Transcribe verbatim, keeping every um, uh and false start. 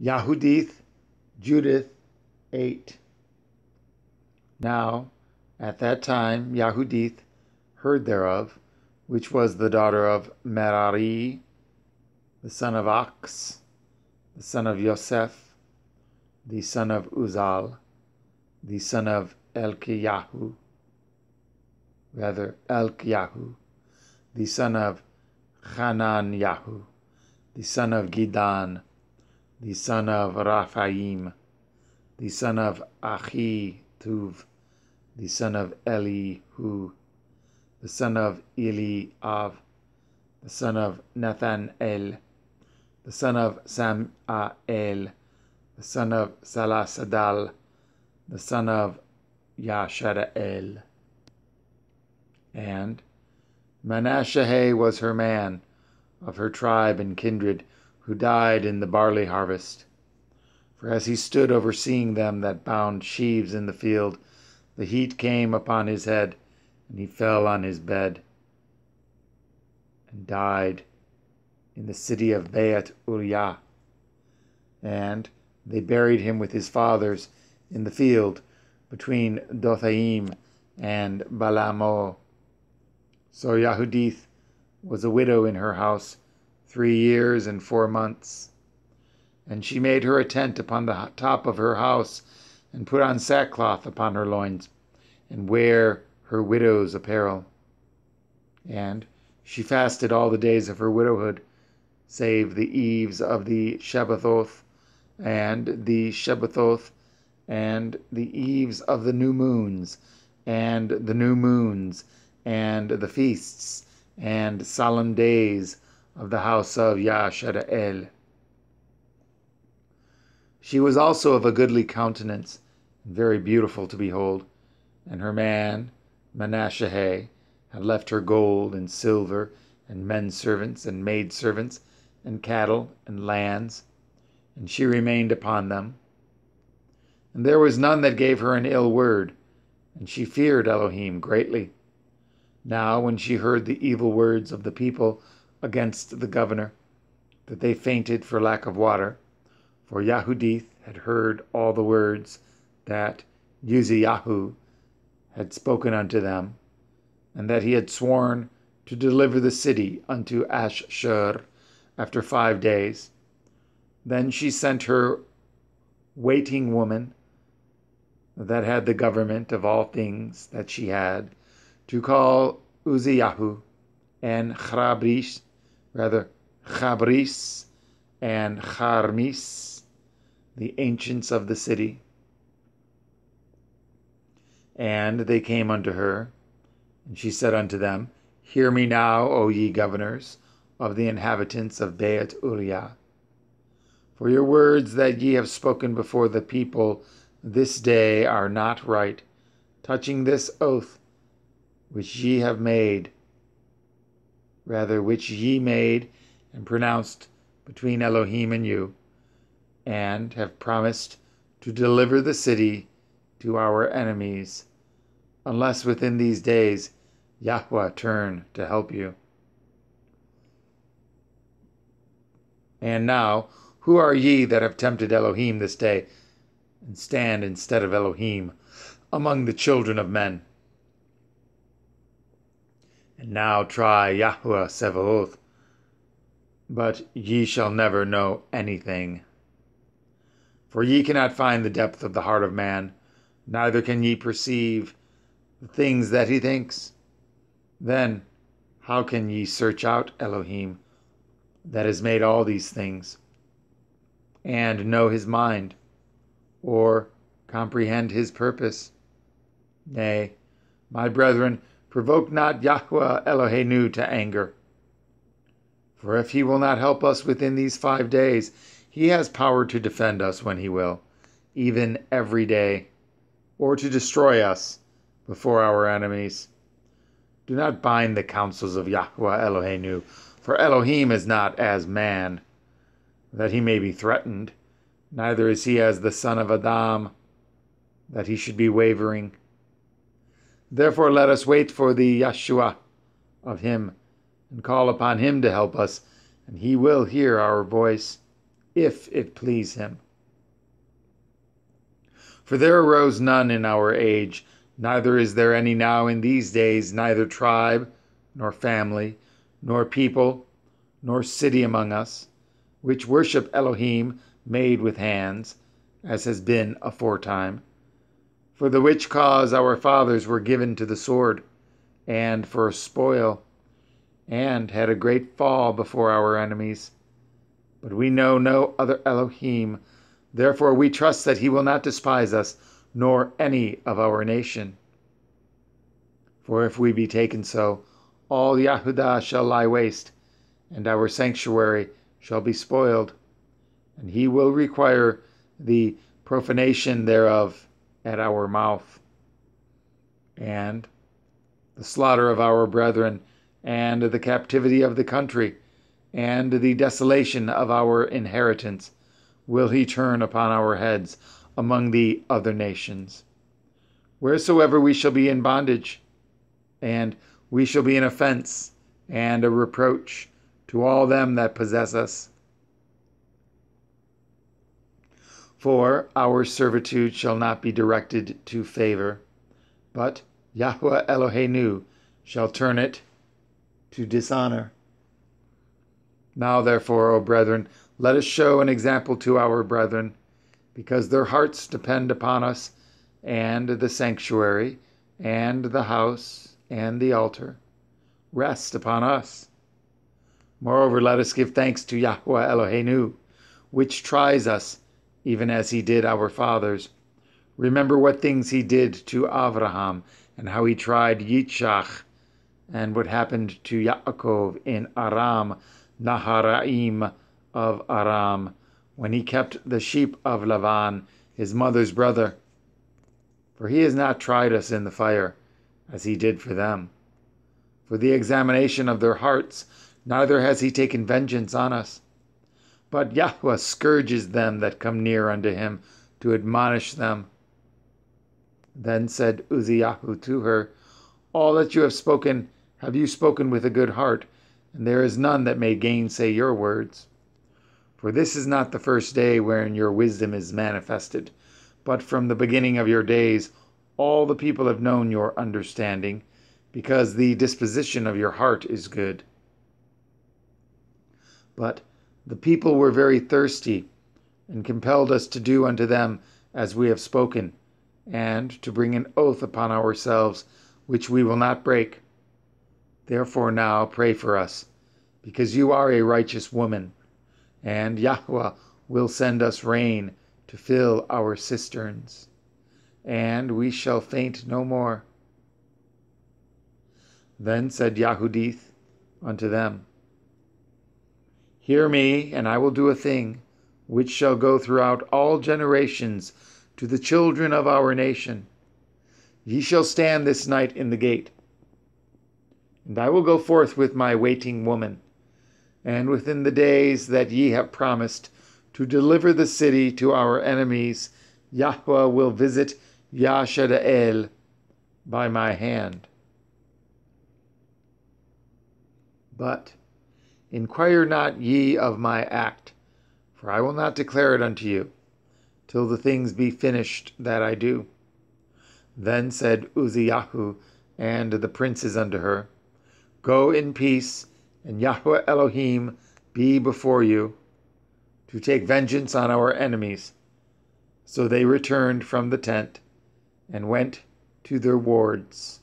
Yahudith, Judith eight. Now at that time Yahudith heard thereof, which was the daughter of Merari, the son of Aks, the son of Yosef, the son of Uzal, the son of Elkiyahu, rather Elkiyahu, the son of Hanan Yahu, the son of Gidan, the son of Raphaim, the son of Achituv, the son of Elihu, the son of Eliav, the son of Nathanel, the son of Samael, the son of Salasadal, the son of Yashadael. And Manasseh was her man, of her tribe and kindred, who died in the barley harvest. For as he stood overseeing them that bound sheaves in the field, the heat came upon his head, and he fell on his bed, and died in the city of Beit Uriah. And they buried him with his fathers in the field, between Dothaim and Balamo. So Yahudith was a widow in her house three years and four months. And she made her a tent upon the top of her house, and put on sackcloth upon her loins, and ware her widow's apparel. And she fasted all the days of her widowhood, save the eves of the Shabbathoth, and the Shabbathoth, and the eves of the new moons, and the new moons, and the feasts and solemn days of the house of Yashadael. She was also of a goodly countenance, and very beautiful to behold, and her man Manasseh had left her gold and silver and men servants and maid servants and cattle and lands, and she remained upon them. And there was none that gave her an ill word, and she feared Elohim greatly. Now when she heard the evil words of the people against the governor, that they fainted for lack of water, for Yahudith had heard all the words that Uziyahu had spoken unto them, and that he had sworn to deliver the city unto Ashshur after five days. Then she sent her waiting woman that had the government of all things that she had, to call Uziyahu and Chabris, rather Chabris and Charmis, the ancients of the city. And they came unto her, and she said unto them, Hear me now, O ye governors of the inhabitants of Beit Uriah, for your words that ye have spoken before the people this day are not right, touching this oath which ye have made, rather which ye made and pronounced between Elohim and you, and have promised to deliver the city to our enemies, unless within these days Yahuwah turn to help you. And now, who are ye that have tempted Elohim this day, and stand instead of Elohim among the children of men? And now try Yahuwah Sevaoth, but ye shall never know anything. For ye cannot find the depth of the heart of man, neither can ye perceive the things that he thinks. Then how can ye search out Elohim, that has made all these things, and know his mind, or comprehend his purpose? Nay, my brethren, provoke not Yahuwah Eloheinu to anger. For if he will not help us within these five days, he has power to defend us when he will, even every day, or to destroy us before our enemies. Do not bind the counsels of Yahuwah Eloheinu, for Elohim is not as man, that he may be threatened, neither is he as the son of Adam, that he should be wavering. Therefore let us wait for the Yahshua of him, and call upon him to help us, and he will hear our voice, if it please him. For there arose none in our age, neither is there any now in these days, neither tribe, nor family, nor people, nor city among us, which worship Elohim made with hands, as has been aforetime. For the which cause our fathers were given to the sword, and for spoil, and had a great fall before our enemies. But we know no other Elohim, therefore we trust that he will not despise us, nor any of our nation. For if we be taken so, all Yahudah shall lie waste, and our sanctuary shall be spoiled, and he will require the profanation thereof at our mouth, and the slaughter of our brethren, and the captivity of the country, and the desolation of our inheritance, will he turn upon our heads among the other nations. Wheresoever we shall be in bondage, and we shall be an offense and a reproach to all them that possess us. For our servitude shall not be directed to favor, but Yahuwah Eloheinu shall turn it to dishonor. Now therefore, O brethren, let us show an example to our brethren, because their hearts depend upon us, and the sanctuary, and the house, and the altar rest upon us. Moreover, let us give thanks to Yahuwah Eloheinu, which tries us, even as he did our fathers. Remember what things he did to Avraham, and how he tried Yitzchak, and what happened to Yaakov in Aram, Naharaim of Aram, when he kept the sheep of Lavan, his mother's brother. For he has not tried us in the fire, as he did for them, for the examination of their hearts, neither has he taken vengeance on us. But Yahuwah scourges them that come near unto him, to admonish them. Then said Uziyahu to her, All that you have spoken, have you spoken with a good heart, and there is none that may gainsay your words. For this is not the first day wherein your wisdom is manifested, but from the beginning of your days all the people have known your understanding, because the disposition of your heart is good. But the people were very thirsty, and compelled us to do unto them as we have spoken, and to bring an oath upon ourselves, which we will not break. Therefore now pray for us, because you are a righteous woman, and Yahuwah will send us rain to fill our cisterns, and we shall faint no more. Then said Yahudith unto them, Hear me, and I will do a thing, which shall go throughout all generations to the children of our nation. Ye shall stand this night in the gate, and I will go forth with my waiting woman, and within the days that ye have promised, to deliver the city to our enemies, Yahuwah will visit Yashadael by my hand. But inquire not ye of my act, for I will not declare it unto you, till the things be finished that I do. Then said Uziyahu and the princes unto her, Go in peace, and Yahuwah Elohim be before you, to take vengeance on our enemies. So they returned from the tent, and went to their wards.